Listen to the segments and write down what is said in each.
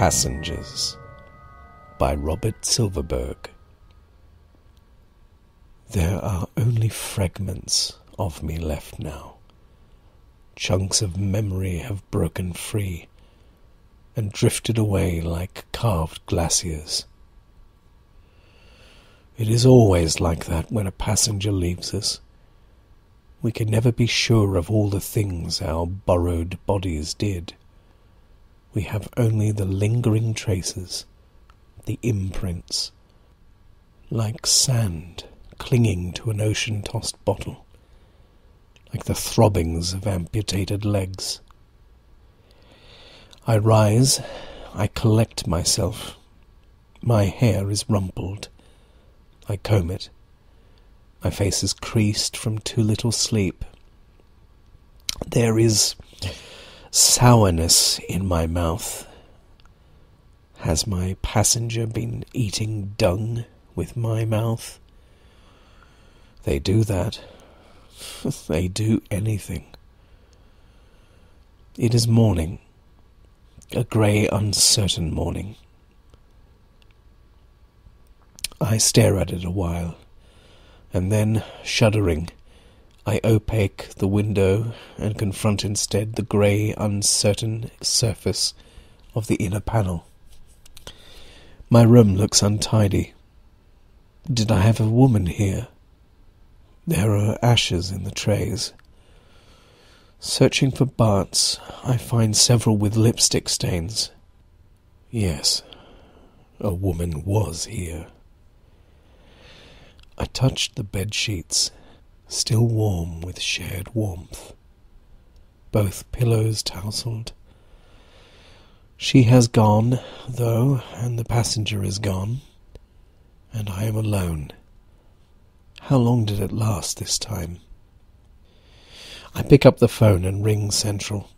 Passengers by Robert Silverberg. There are only fragments of me left now. Chunks of memory have broken free and drifted away like carved glaciers. It is always like that when a passenger leaves us. We can never be sure of all the things our borrowed bodies did. We have only the lingering traces, the imprints, like sand clinging to an ocean-tossed bottle, like the throbbings of amputated legs. I rise, I collect myself. My hair is rumpled. I comb it. My face is creased from too little sleep. There is sourness in my mouth. Has my passenger been eating dung with my mouth? They do that. They do anything. It is morning. A grey, uncertain morning. I stare at it a while, and then, shuddering, I opaque the window and confront instead the grey, uncertain surface of the inner panel. My room looks untidy. Did I have a woman here? There are ashes in the trays. Searching for Bart's, I find several with lipstick stains. Yes, a woman was here. I touched the bed sheets, still warm with shared warmth, both pillows tousled. She has gone, though, and the passenger is gone, and I am alone. How long did it last this time? I pick up the phone and ring Central.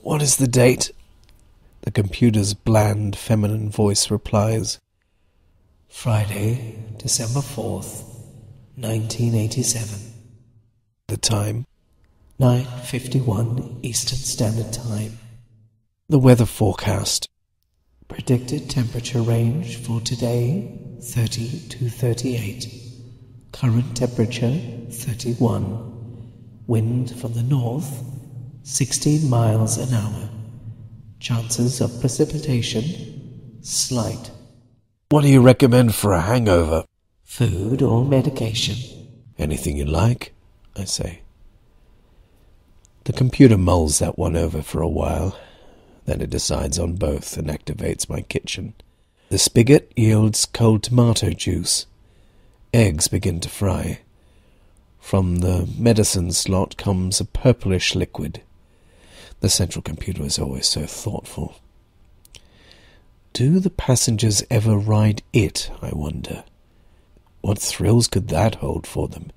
What is the date? The computer's bland, feminine voice replies. Friday, December 4th, 1987. The time? 9:51 Eastern Standard Time. The weather forecast. Predicted temperature range for today, 30 to 38. Current temperature, 31. Wind from the north, 16 miles an hour. Chances of precipitation, slight. What do you recommend for a hangover? Food or medication? Anything you like, I say. The computer mulls that one over for a while. Then it decides on both and activates my kitchen. The spigot yields cold tomato juice. Eggs begin to fry. From the medicine slot comes a purplish liquid. The central computer is always so thoughtful. Do the passengers ever ride it, I wonder? What thrills could that hold for them?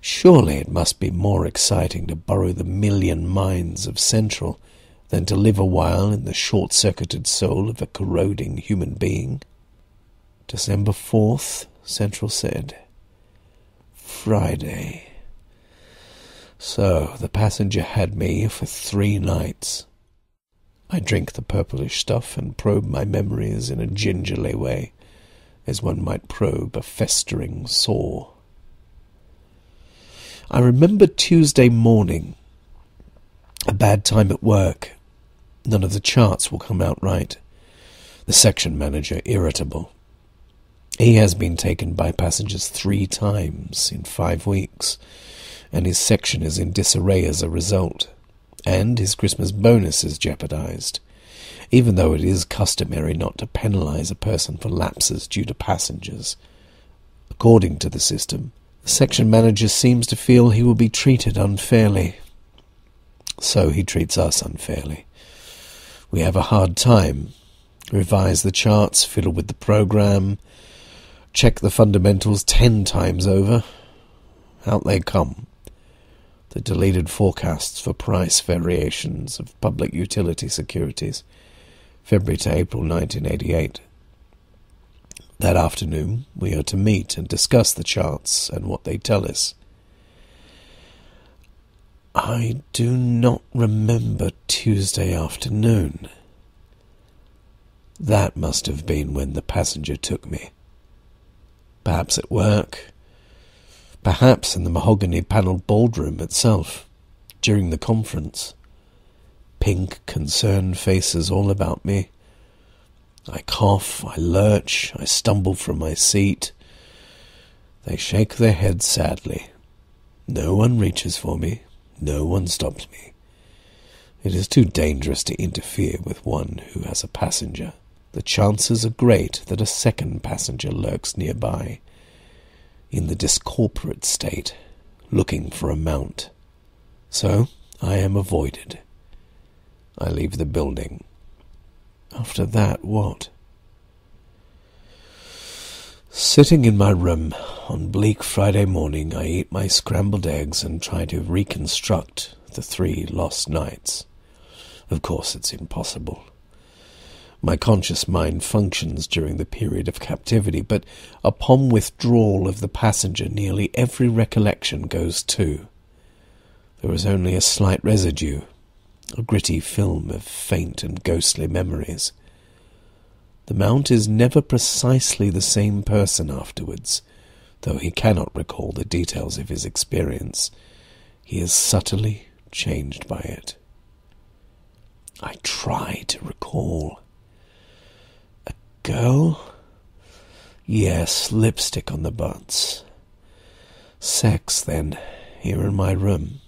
Surely it must be more exciting to borrow the million minds of Central than to live a while in the short-circuited soul of a corroding human being. December 4th, Central said. Friday. So the passenger had me for 3 nights. I drink the purplish stuff and probe my memories in a gingerly way, as one might probe a festering sore. I remember Tuesday morning. A bad time at work. None of the charts will come out right. The section manager irritable. He has been taken by passengers 3 times in 5 weeks, and his section is in disarray as a result, and his Christmas bonus is jeopardized, even though it is customary not to penalize a person for lapses due to passengers. According to the system, the section manager seems to feel he will be treated unfairly. So he treats us unfairly. We have a hard time. Revise the charts, fiddle with the program, check the fundamentals 10 times over. Out they come. The deleted forecasts for price variations of public utility securities, February to April 1988. That afternoon we are to meet and discuss the charts and what they tell us. I do not remember Tuesday afternoon. That must have been when the passenger took me. Perhaps at work. Perhaps in the mahogany-panelled boardroom itself, during the conference. Pink, concerned faces all about me. I cough, I lurch, I stumble from my seat. They shake their heads sadly. No one reaches for me. No one stops me. It is too dangerous to interfere with one who has a passenger. The chances are great that a second passenger lurks nearby, in the discorporate state, looking for a mount. So I am avoided. I leave the building. After that, what? Sitting in my room on bleak Friday morning, I eat my scrambled eggs and try to reconstruct the three lost nights. Of course, it's impossible. My conscious mind functions during the period of captivity, but upon withdrawal of the passenger, nearly every recollection goes too. There is only a slight residue, a gritty film of faint and ghostly memories. The mount is never precisely the same person afterwards, though he cannot recall the details of his experience. He is subtly changed by it. I try to recall. A girl? Yes, lipstick on the butts. Sex, then, here in my room.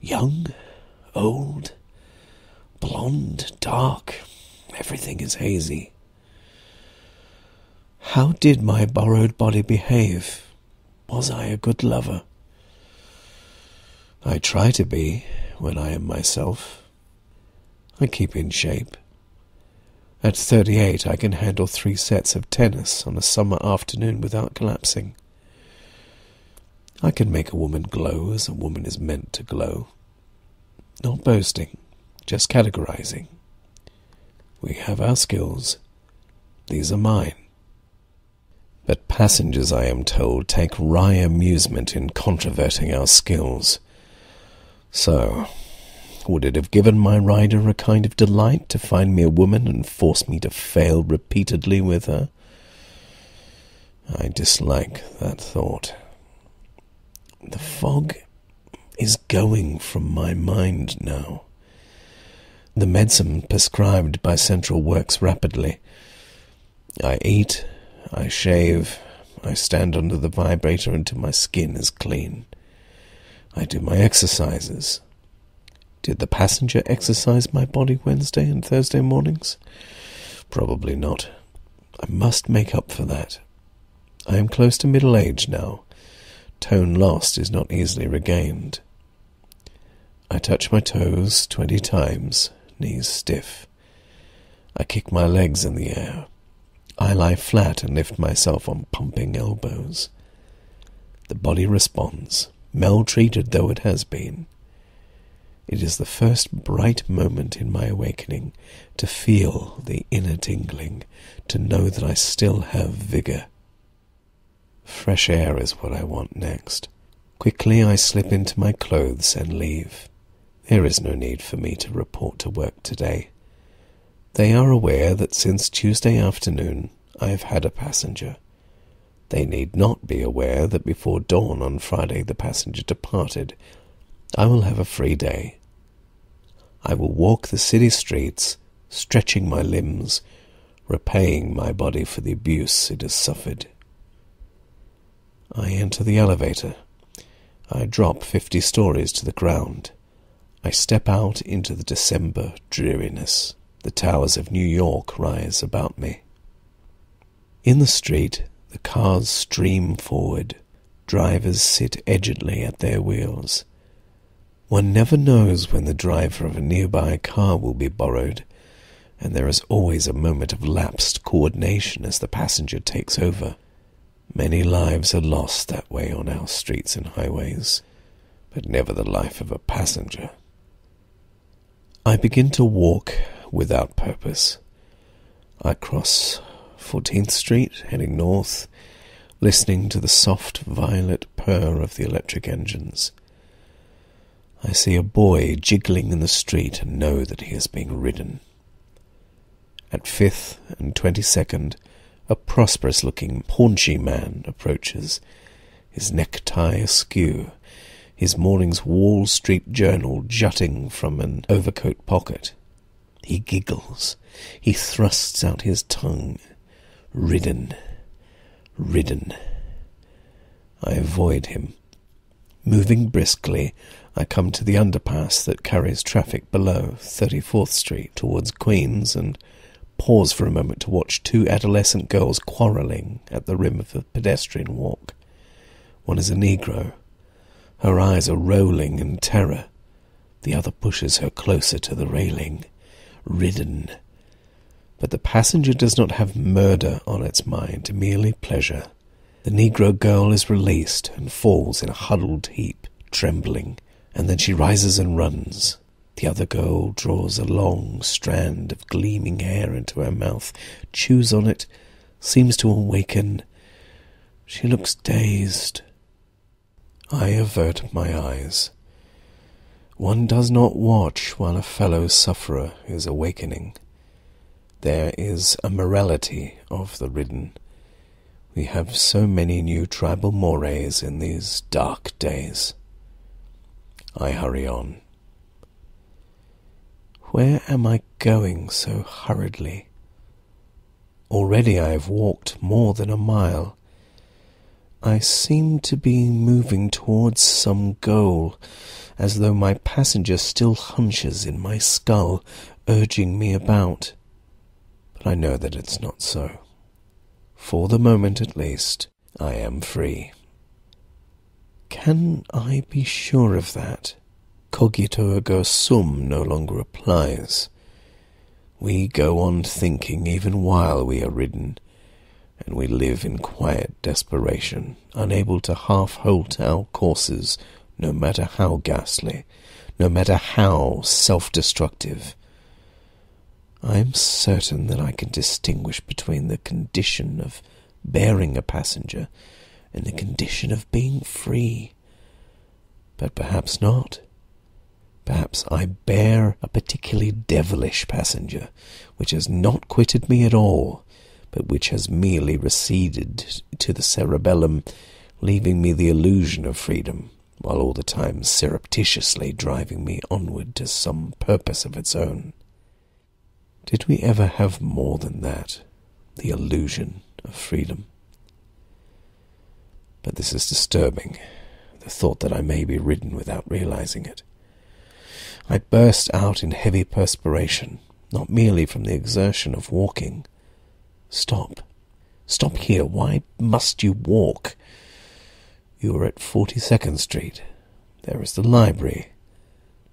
Young, old, blonde, dark. Everything is hazy. How did my borrowed body behave? Was I a good lover? I try to be when I am myself. I keep in shape. At 38, I can handle 3 sets of tennis on a summer afternoon without collapsing. I can make a woman glow as a woman is meant to glow. Not boasting, just categorizing. We have our skills. These are mine. But passengers, I am told, take wry amusement in controverting our skills. So, would it have given my rider a kind of delight to find me a woman and force me to fail repeatedly with her? I dislike that thought. The fog is going from my mind now. The medicine prescribed by Central works rapidly. I eat, I shave, I stand under the vibrator until my skin is clean. I do my exercises. Did the passenger exercise my body Wednesday and Thursday mornings? Probably not. I must make up for that. I am close to middle age now. Tone lost is not easily regained. I touch my toes 20 times. Knees stiff. I kick my legs in the air. I lie flat and lift myself on pumping elbows. The body responds, maltreated though it has been. It is the first bright moment in my awakening to feel the inner tingling, to know that I still have vigour. Fresh air is what I want next. Quickly I slip into my clothes and leave. There is no need for me to report to work today. They are aware that since Tuesday afternoon I have had a passenger. They need not be aware that before dawn on Friday the passenger departed. I will have a free day. I will walk the city streets, stretching my limbs, repaying my body for the abuse it has suffered. I enter the elevator. I drop 50 stories to the ground. I step out into the December dreariness. The towers of New York rise about me. In the street, the cars stream forward. Drivers sit edgedly at their wheels. One never knows when the driver of a nearby car will be borrowed, and there is always a moment of lapsed coordination as the passenger takes over. Many lives are lost that way on our streets and highways, but never the life of a passenger. I begin to walk without purpose. I cross 14th Street, heading north, listening to the soft violet purr of the electric engines. I see a boy jiggling in the street and know that he is being ridden. At 5th and 22nd, a prosperous-looking, paunchy man approaches, his necktie askew, his morning's Wall Street Journal jutting from an overcoat pocket. He giggles. He thrusts out his tongue. Ridden. Ridden. I avoid him. Moving briskly, I come to the underpass that carries traffic below 34th Street towards Queens, and pause for a moment to watch two adolescent girls quarrelling at the rim of the pedestrian walk. One is a Negro. Her eyes are rolling in terror. The other pushes her closer to the railing. Ridden. But the passenger does not have murder on its mind, merely pleasure. The Negro girl is released and falls in a huddled heap, trembling, and then she rises and runs. The other girl draws a long strand of gleaming hair into her mouth, chews on it, seems to awaken. She looks dazed. I avert my eyes. One does not watch while a fellow sufferer is awakening. There is a morality of the ridden. We have so many new tribal mores in these dark days. I hurry on. Where am I going so hurriedly? Already I have walked more than a mile. I seem to be moving towards some goal, as though my passenger still hunches in my skull, urging me about. But I know that it's not so. For the moment, at least, I am free. Can I be sure of that? Cogito ergo sum no longer applies. We go on thinking even while we are ridden, and we live in quiet desperation, unable to half-halt our courses, no matter how ghastly, no matter how self-destructive. I am certain that I can distinguish between the condition of bearing a passenger and the condition of being free. But perhaps not. Perhaps I bear a particularly devilish passenger, which has not quitted me at all, but which has merely receded to the cerebellum, leaving me the illusion of freedom, while all the time surreptitiously driving me onward to some purpose of its own. Did we ever have more than that, the illusion of freedom? But this is disturbing, the thought that I may be ridden without realizing it. I burst out in heavy perspiration, not merely from the exertion of walking. Stop. Stop here. Why must you walk? You are at 42nd Street. There is the library.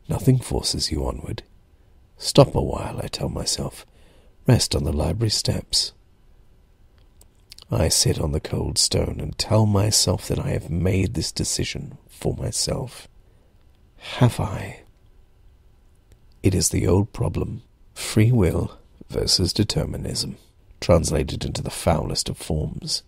Nothing forces you onward. Stop a while, I tell myself. Rest on the library steps. I sit on the cold stone and tell myself that I have made this decision for myself. Have I? It is the old problem, free will versus determinism, translated into the foulest of forms.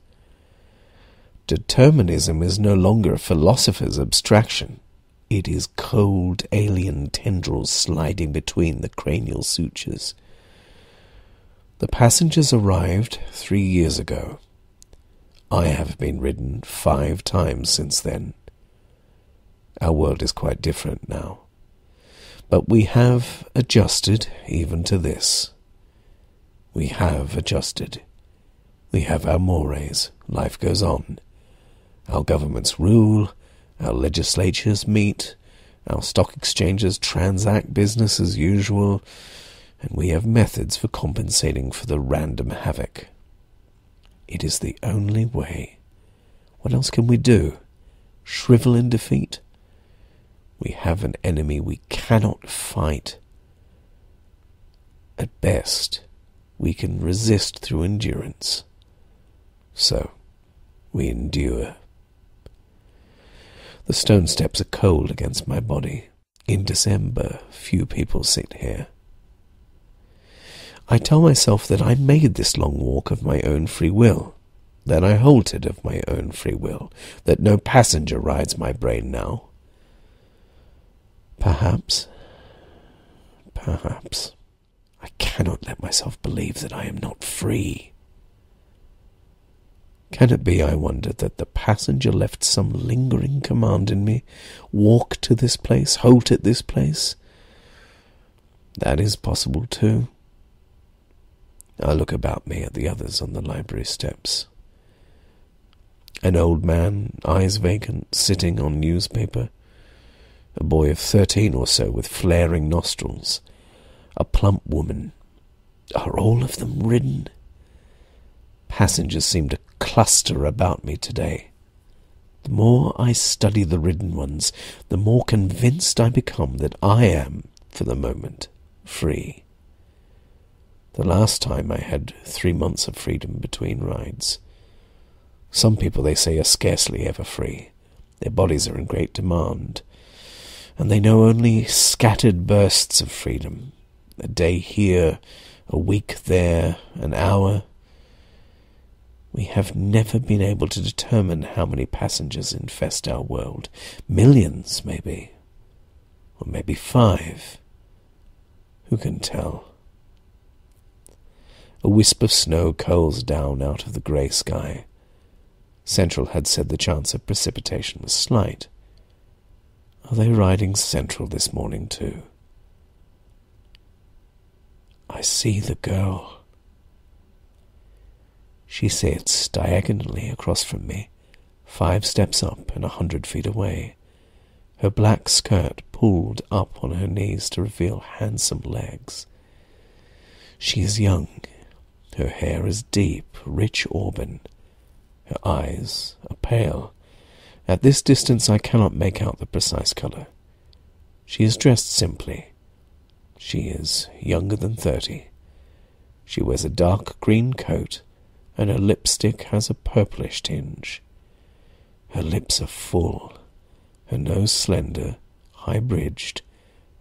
Determinism is no longer a philosopher's abstraction. It is cold alien tendrils sliding between the cranial sutures. The passengers arrived 3 years ago. I have been ridden 5 times since then. Our world is quite different now. But we have adjusted even to this. We have adjusted. We have our mores. Life goes on. Our governments rule. Our legislatures meet, our stock exchanges transact business as usual, and we have methods for compensating for the random havoc. It is the only way. What else can we do? Shrivel in defeat? We have an enemy we cannot fight. At best, we can resist through endurance. So, we endure. The stone steps are cold against my body. In December, few people sit here. I tell myself that I made this long walk of my own free will, that I halted of my own free will, that no passenger rides my brain now. Perhaps I cannot let myself believe that I am not free. Can it be, I wondered, that the passenger left some lingering command in me? Walk to this place, halt at this place? That is possible too. I look about me at the others on the library steps. An old man, eyes vacant, sitting on newspaper. A boy of 13 or so with flaring nostrils. A plump woman. Are all of them ridden? Passengers seem to cluster about me today. The more I study the ridden ones, the more convinced I become that I am, for the moment, free. The last time I had 3 months of freedom between rides. Some people, they say, are scarcely ever free. Their bodies are in great demand, and they know only scattered bursts of freedom. A day here, a week there, an hour. We have never been able to determine how many passengers infest our world. Millions, maybe. Or maybe 5. Who can tell? A wisp of snow curls down out of the grey sky. Central had said the chance of precipitation was slight. Are they riding Central this morning too? I see the girl. She sits diagonally across from me, 5 steps up and 100 feet away, her black skirt pulled up on her knees to reveal handsome legs. She is young. Her hair is deep, rich auburn. Her eyes are pale. At this distance I cannot make out the precise colour. She is dressed simply. She is younger than 30. She wears a dark green coat, and her lipstick has a purplish tinge. Her lips are full, her nose slender, high-bridged,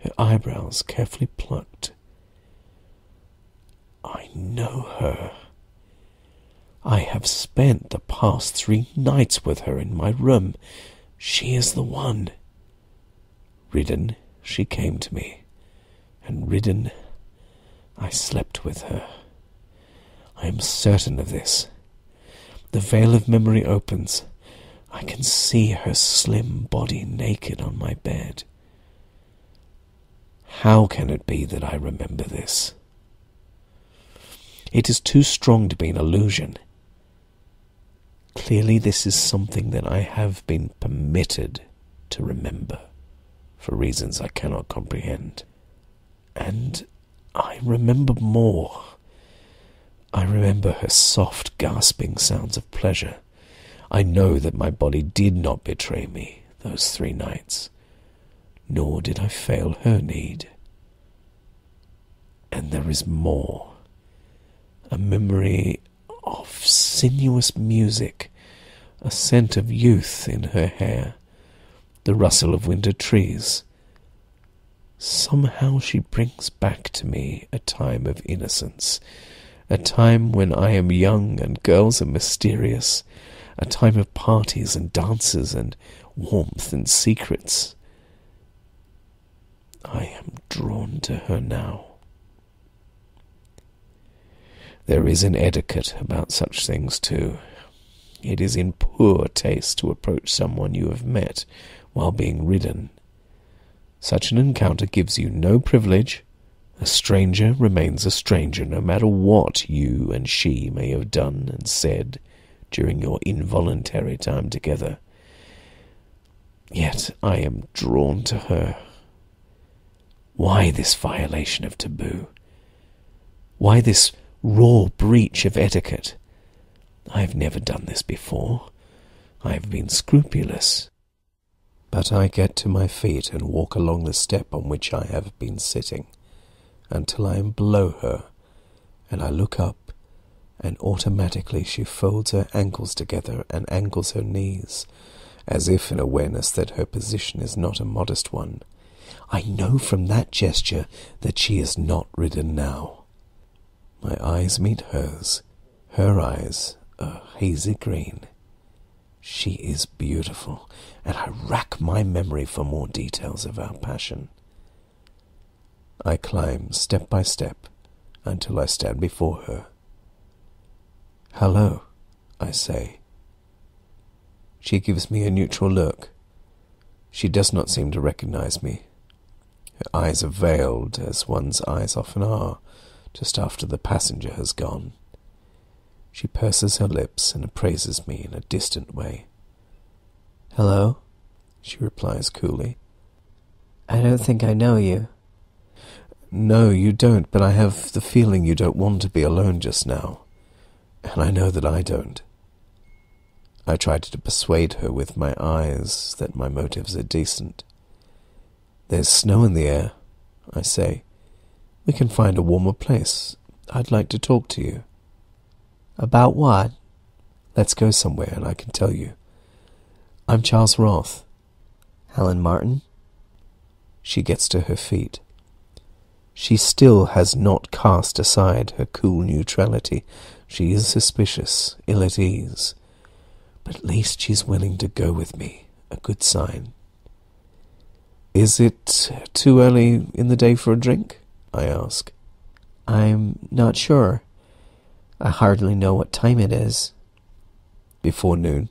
her eyebrows carefully plucked. I know her. I have spent the past 3 nights with her in my room. She is the one. Ridden, she came to me, and ridden, I slept with her. I am certain of this. The veil of memory opens. I can see her slim body naked on my bed. How can it be that I remember this? It is too strong to be an illusion. Clearly this is something that I have been permitted to remember, for reasons I cannot comprehend. And I remember more. I remember her soft, gasping sounds of pleasure. I know that my body did not betray me those 3 nights, nor did I fail her need. And there is more. A memory of sinuous music, a scent of youth in her hair, the rustle of winter trees. Somehow she brings back to me a time of innocence, a time when I am young and girls are mysterious, a time of parties and dances and warmth and secrets. I am drawn to her now. There is an etiquette about such things, too. It is in poor taste to approach someone you have met while being ridden. Such an encounter gives you no privilege. A stranger remains a stranger, no matter what you and she may have done and said during your involuntary time together. Yet I am drawn to her. Why this violation of taboo? Why this raw breach of etiquette? I have never done this before. I have been scrupulous. But I get to my feet and walk along the step on which I have been sitting, until I am below her, and I look up, and automatically she folds her ankles together and angles her knees, as if in awareness that her position is not a modest one. I know from that gesture that she is not ridden now. My eyes meet hers. Her eyes are hazy green. She is beautiful, and I rack my memory for more details of our passion. I climb step by step, until I stand before her. "Hello," I say. She gives me a neutral look. She does not seem to recognize me. Her eyes are veiled, as one's eyes often are, just after the passenger has gone. She purses her lips and appraises me in a distant way. "Hello," she replies coolly. "I don't think I know you." "No, you don't, but I have the feeling you don't want to be alone just now. And I know that I don't." I tried to persuade her with my eyes that my motives are decent. "There's snow in the air," I say. "We can find a warmer place. I'd like to talk to you." "About what?" "Let's go somewhere and I can tell you. I'm Charles Roth." "Helen Martin?" She gets to her feet. She still has not cast aside her cool neutrality. She is suspicious, ill at ease. But at least she's willing to go with me. A good sign. "Is it too early in the day for a drink?" I ask. "I'm not sure. I hardly know what time it is." "Before noon."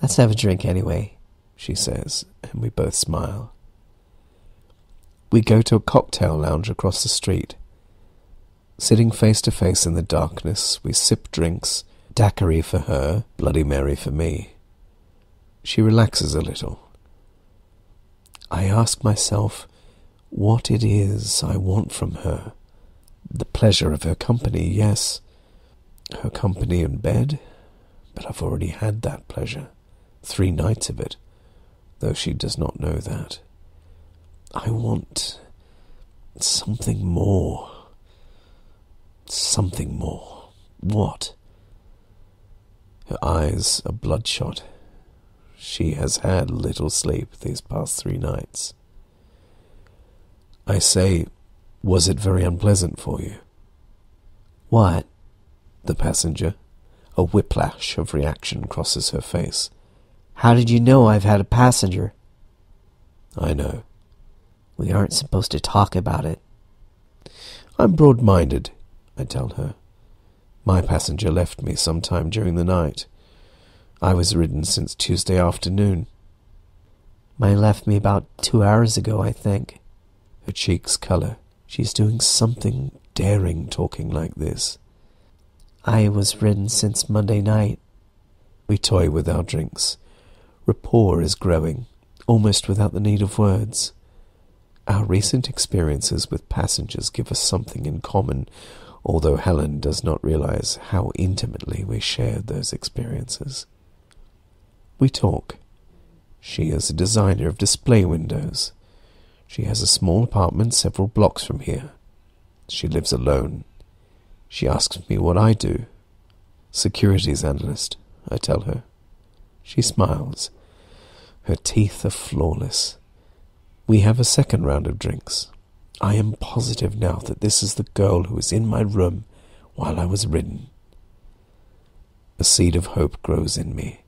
"Let's have a drink anyway," she says, and we both smile. We go to a cocktail lounge across the street. Sitting face to face in the darkness, we sip drinks, daiquiri for her, Bloody Mary for me. She relaxes a little. I ask myself what it is I want from her. The pleasure of her company, yes. Her company in bed, but I've already had that pleasure. 3 nights of it, though she does not know that. I want something more. Something more. What? Her eyes are bloodshot. She has had little sleep these past 3 nights. I say, "Was it very unpleasant for you?" "What?" "The passenger." A whiplash of reaction crosses her face. "How did you know I've had a passenger?" "I know." "We aren't supposed to talk about it." "I'm broad-minded," I tell her. "My passenger left me sometime during the night. I was ridden since Tuesday afternoon." "Mine left me about 2 hours ago, I think." Her cheeks colour. She's doing something daring talking like this. "I was ridden since Monday night." We toy with our drinks. Rapport is growing, almost without the need of words. Our recent experiences with passengers give us something in common, although Helen does not realize how intimately we shared those experiences. We talk. She is a designer of display windows. She has a small apartment several blocks from here. She lives alone. She asks me what I do. "Securities analyst," I tell her. She smiles. Her teeth are flawless. We have a second round of drinks. I am positive now that this is the girl who was in my room while I was ridden. A seed of hope grows in me.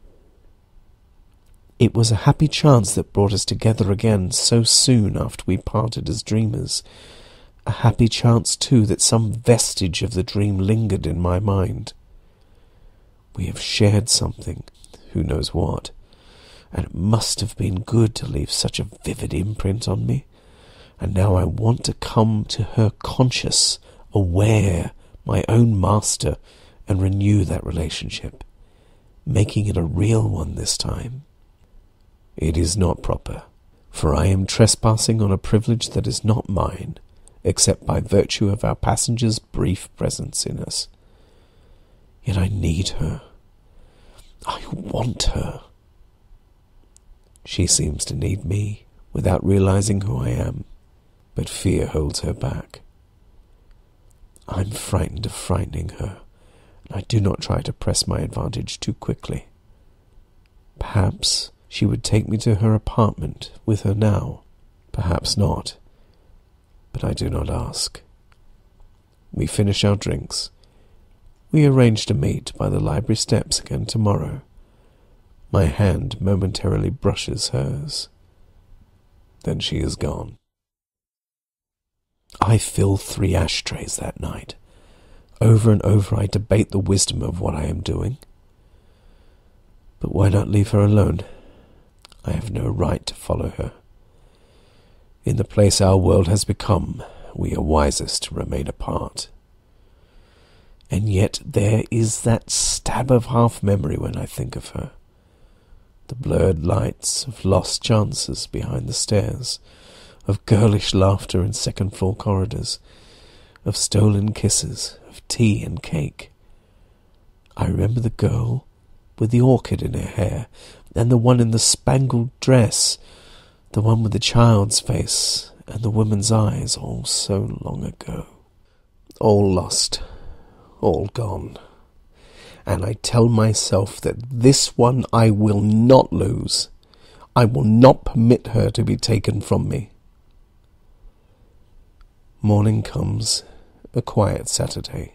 It was a happy chance that brought us together again so soon after we parted as dreamers. A happy chance, too, that some vestige of the dream lingered in my mind. We have shared something, who knows what. And it must have been good to leave such a vivid imprint on me. And now I want to come to her conscious, aware, my own master, and renew that relationship, making it a real one this time. It is not proper, for I am trespassing on a privilege that is not mine, except by virtue of our passenger's brief presence in us. Yet I need her. I want her. She seems to need me, without realizing who I am, but fear holds her back. I'm frightened of frightening her, and I do not try to press my advantage too quickly. Perhaps she would take me to her apartment with her now, perhaps not, but I do not ask. We finish our drinks. We arrange to meet by the library steps again tomorrow. My hand momentarily brushes hers. Then she is gone. I fill 3 ashtrays that night. Over and over I debate the wisdom of what I am doing. But why not leave her alone? I have no right to follow her. In the place our world has become, we are wisest to remain apart. And yet there is that stab of half-memory when I think of her. The blurred lights of lost chances behind the stairs, of girlish laughter in second-floor corridors, of stolen kisses, of tea and cake. I remember the girl with the orchid in her hair, and the one in the spangled dress, the one with the child's face and the woman's eyes, all so long ago. All lost, all gone. And I tell myself that this one I will not lose. I will not permit her to be taken from me. Morning comes, a quiet Saturday.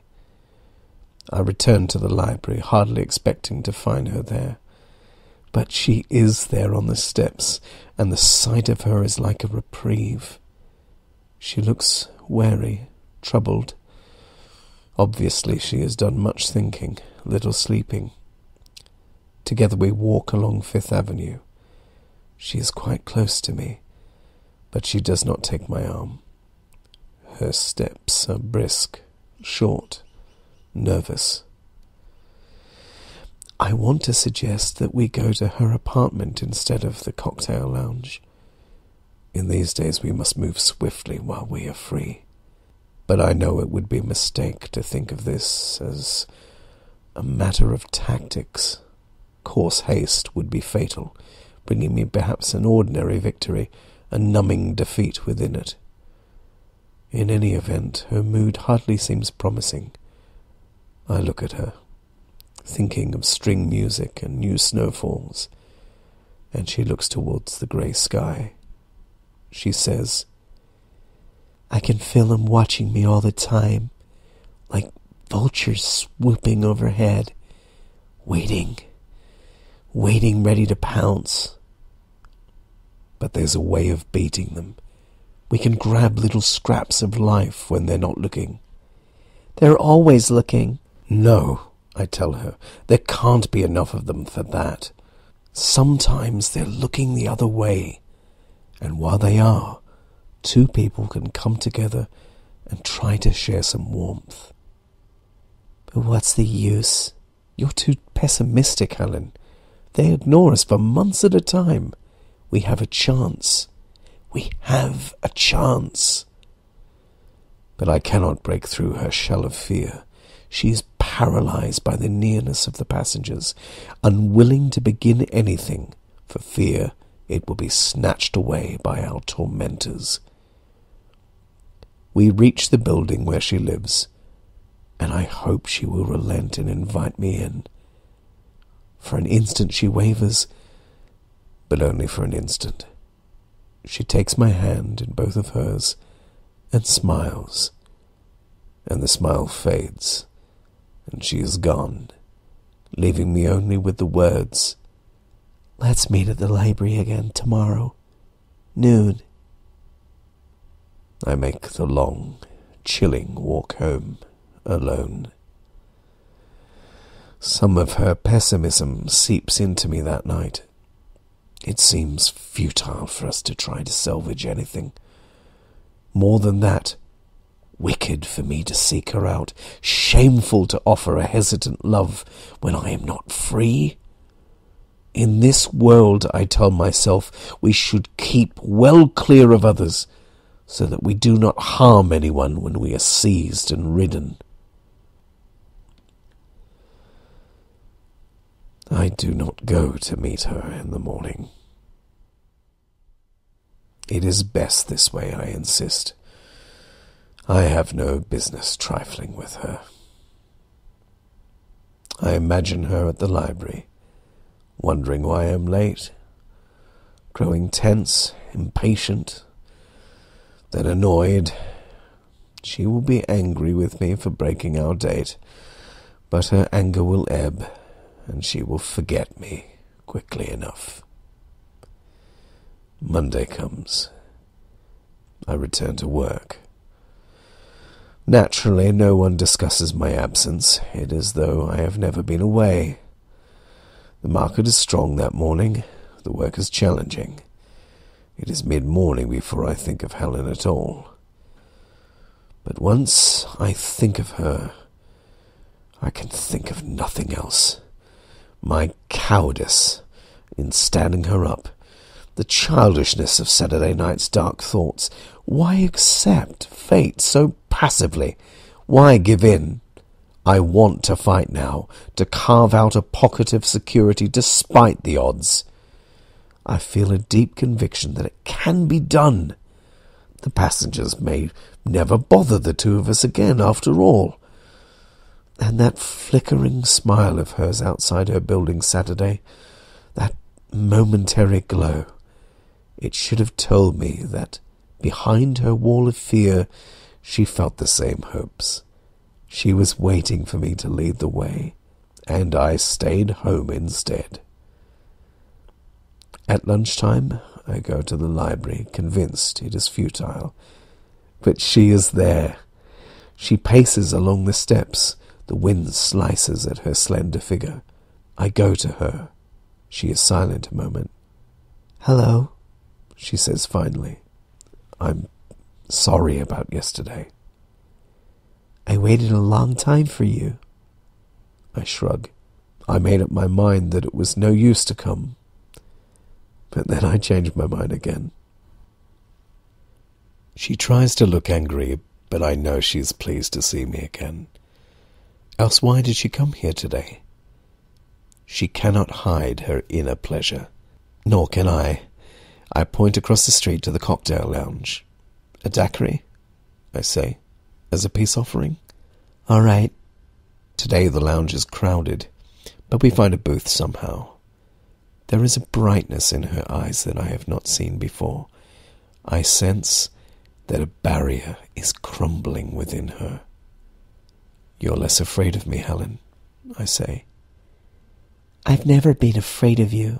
I return to the library, hardly expecting to find her there. But she is there on the steps, and the sight of her is like a reprieve. She looks wary, troubled. Obviously she has done much thinking, little sleeping. Together we walk along Fifth Avenue. She is quite close to me, but she does not take my arm. Her steps are brisk, short, nervous. I want to suggest that we go to her apartment instead of the cocktail lounge. In these days we must move swiftly while we are free. But I know it would be a mistake to think of this as a matter of tactics. Coarse haste would be fatal, bringing me perhaps an ordinary victory, a numbing defeat within it. In any event, her mood hardly seems promising. I look at her, thinking of string music and new snowfalls, and she looks towards the grey sky. She says, "I can feel 'em watching me all the time, like vultures swooping overhead, waiting ready to pounce. But there's a way of beating them. We can grab little scraps of life when they're not looking." "They're always looking." "No," I tell her, "there can't be enough of them for that. Sometimes they're looking the other way, and while they are, 2 people can come together and try to share some warmth." "But what's the use? You're too pessimistic, Helen. They ignore us for months at a time. We have a chance. We have a chance." But I cannot break through her shell of fear. She is paralyzed by the nearness of the passengers, unwilling to begin anything, for fear it will be snatched away by our tormentors. We reach the building where she lives, and I hope she will relent and invite me in. For an instant she wavers, but only for an instant. She takes my hand in both of hers and smiles, and the smile fades, and she is gone, leaving me only with the words, "Let's meet at the library again tomorrow, noon." I make the long, chilling walk home, alone. Some of her pessimism seeps into me that night. It seems futile for us to try to salvage anything. More than that, wicked for me to seek her out, shameful to offer a hesitant love when I am not free. In this world, I tell myself, we should keep well clear of others, so that we do not harm anyone when we are seized and ridden. I do not go to meet her in the morning. It is best this way, I insist. I have no business trifling with her. I imagine her at the library, wondering why I am late, growing tense, impatient, then annoyed. She will be angry with me for breaking our date, but her anger will ebb, and she will forget me quickly enough. Monday comes. I return to work. Naturally, no one discusses my absence. It is as though I have never been away. The market is strong that morning. The work is challenging. It is mid-morning before I think of Helen at all. But once I think of her, I can think of nothing else. My cowardice in standing her up, the childishness of Saturday night's dark thoughts. Why accept fate so passively? Why give in? I want to fight now, to carve out a pocket of security despite the odds. I feel a deep conviction that it can be done. The passengers may never bother the two of us again, after all. And that flickering smile of hers outside her building Saturday, that momentary glow, it should have told me that behind her wall of fear she felt the same hopes. She was waiting for me to lead the way, and I stayed home instead. At lunchtime, I go to the library, convinced it is futile. But she is there. She paces along the steps. The wind slices at her slender figure. I go to her. She is silent a moment. "Hello," she says finally. "I'm sorry about yesterday." "I waited a long time for you." I shrug. I made up my mind that it was no use to come. But then I changed my mind again. She tries to look angry, but I know she is pleased to see me again. Else why did she come here today? She cannot hide her inner pleasure. Nor can I. I point across the street to the cocktail lounge. "A daiquiri?" I say, as a peace offering. "All right." Today the lounge is crowded, but we find a booth somehow. There is a brightness in her eyes that I have not seen before. I sense that a barrier is crumbling within her. "You're less afraid of me, Helen," I say. "I've never been afraid of you.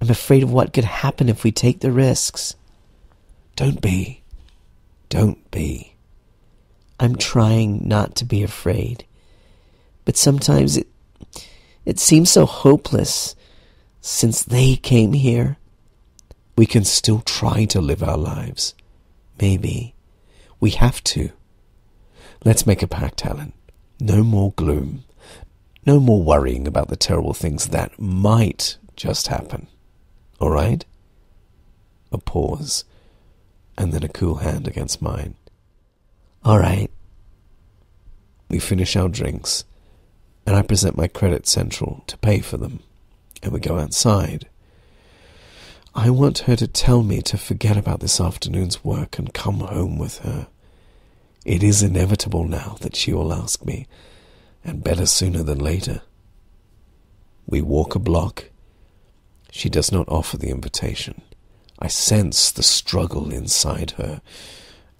I'm afraid of what could happen if we take the risks." "Don't be. Don't be." "I'm trying not to be afraid. But sometimes it seems so hopeless. Since they came here." "We can still try to live our lives." "Maybe. We have to. Let's make a pact, Helen. No more gloom. No more worrying about the terrible things that might just happen. All right?" A pause, and then a cool hand against mine. "All right." We finish our drinks, and I present my credit central to pay for them. And we go outside. I want her to tell me to forget about this afternoon's work and come home with her. It is inevitable now that she will ask me, and better sooner than later. We walk a block. She does not offer the invitation. I sense the struggle inside her,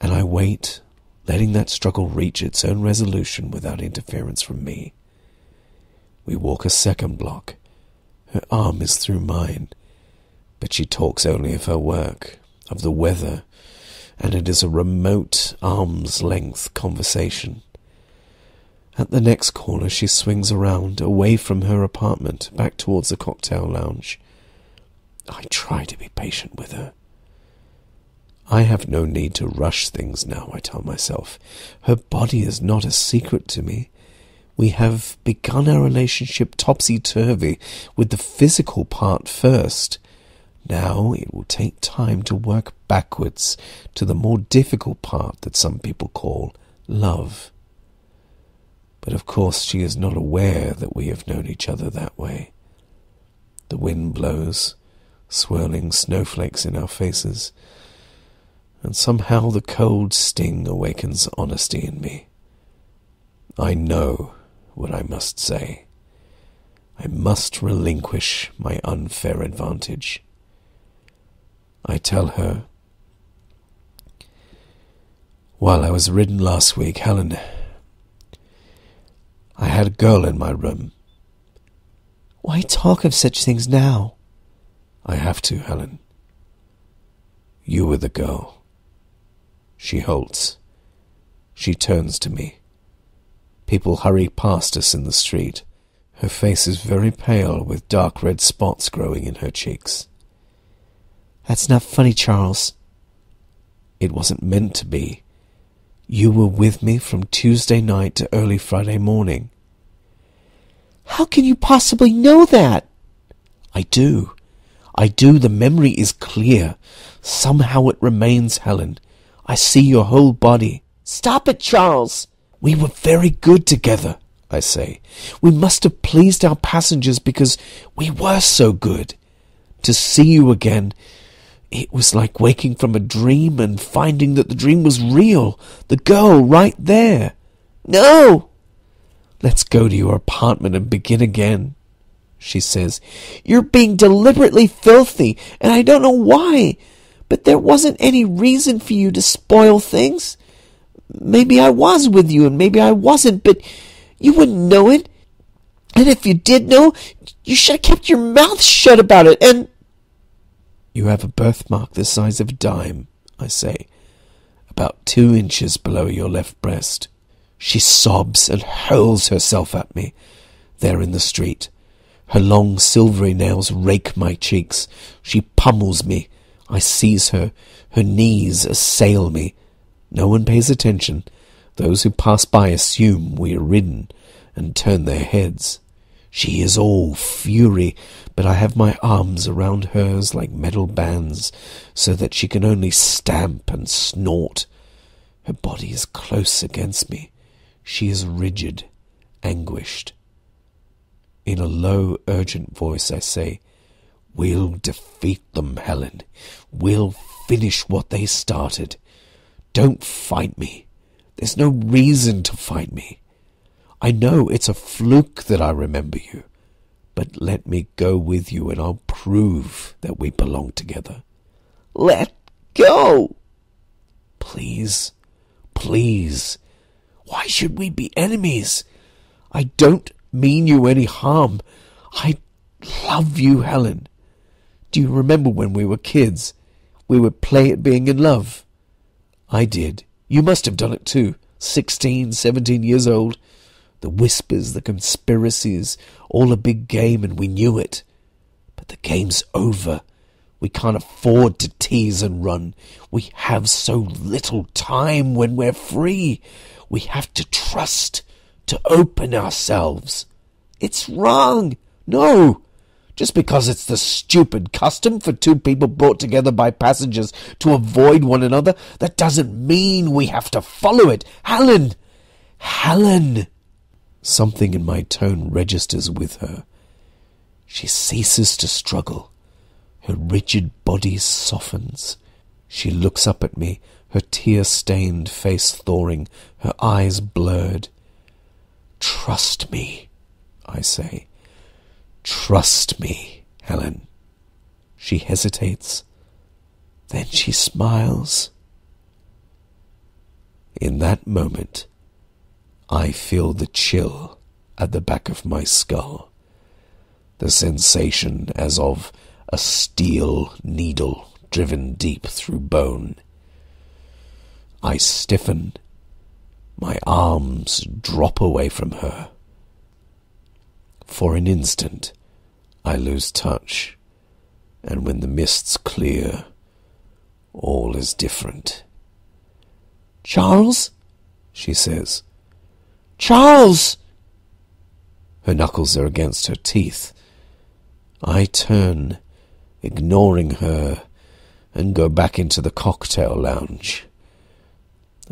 and I wait, letting that struggle reach its own resolution without interference from me. We walk a second block. Her arm is through mine, but she talks only of her work, of the weather, and it is a remote, arm's-length conversation. At the next corner she swings around, away from her apartment, back towards the cocktail lounge. I try to be patient with her. I have no need to rush things now, I tell myself. Her body is not a secret to me. We have begun our relationship topsy-turvy, with the physical part first. Now it will take time to work backwards to the more difficult part that some people call love. But of course she is not aware that we have known each other that way. The wind blows, swirling snowflakes in our faces, and somehow the cold sting awakens honesty in me. I know what I must say. I must relinquish my unfair advantage. I tell her, "While I was ridden last week, Helen, I had a girl in my room." "Why talk of such things now?" "I have to, Helen. You were the girl." She halts. She turns to me. People hurry past us in the street. Her face is very pale, with dark red spots growing in her cheeks. "That's not funny, Charles." "It wasn't meant to be. You were with me from Tuesday night to early Friday morning." "How can you possibly know that?" "I do. I do. The memory is clear. Somehow it remains, Helen. I see your whole body." "Stop it, Charles!" "We were very good together," I say. "We must have pleased our passengers because we were so good. To see you again, it was like waking from a dream and finding that the dream was real. The girl right there." "No!" "Let's go to your apartment and begin again," she says. "You're being deliberately filthy, and I don't know why. But there wasn't any reason for you to spoil things. Maybe I was with you, and maybe I wasn't, but you wouldn't know it. And if you did know, you should have kept your mouth shut about it, and—" "You have a birthmark the size of a dime," I say, "about 2 inches below your left breast." She sobs and hurls herself at me. There in the street. Her long silvery nails rake my cheeks. She pummels me. I seize her. Her knees assail me. No one pays attention. Those who pass by assume we are ridden and turn their heads. She is all fury, but I have my arms around hers like metal bands, so that she can only stamp and snort. Her body is close against me. She is rigid, anguished. In a low, urgent voice I say, "We'll defeat them, Helen. We'll finish what they started. Don't fight me. There's no reason to fight me. I know it's a fluke that I remember you, but let me go with you and I'll prove that we belong together." "Let go!" "Please, please. Why should we be enemies? I don't mean you any harm. I love you, Helen. Do you remember when we were kids? We would play at being in love. I did. You must have done it too. 16, 17 years old. The whispers, the conspiracies, all a big game, and we knew it. But the game's over. We can't afford to tease and run. We have so little time when we're free. We have to trust, to open ourselves." "It's wrong." "No. Just because it's the stupid custom for two people brought together by passengers to avoid one another, that doesn't mean we have to follow it. Helen! Helen!" Something in my tone registers with her. She ceases to struggle. Her rigid body softens. She looks up at me, her tear-stained face thawing, her eyes blurred. "Trust me," I say. "Trust me, Helen." She hesitates. Then she smiles. In that moment, I feel the chill at the back of my skull, the sensation as of a steel needle driven deep through bone. I stiffen. My arms drop away from her. For an instant, I lose touch, and when the mists clear, all is different. "Charles?" she says. "Charles!" Her knuckles are against her teeth. I turn, ignoring her, and go back into the cocktail lounge.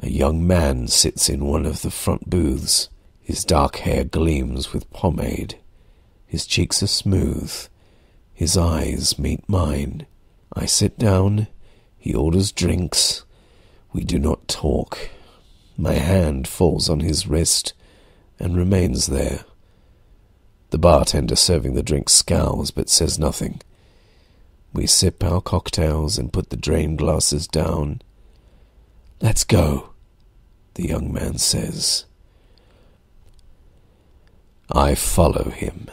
A young man sits in one of the front booths. His dark hair gleams with pomade. His cheeks are smooth. His eyes meet mine. I sit down. He orders drinks. We do not talk. My hand falls on his wrist and remains there. The bartender serving the drink scowls but says nothing. We sip our cocktails and put the drained glasses down. "Let's go," the young man says. I follow him.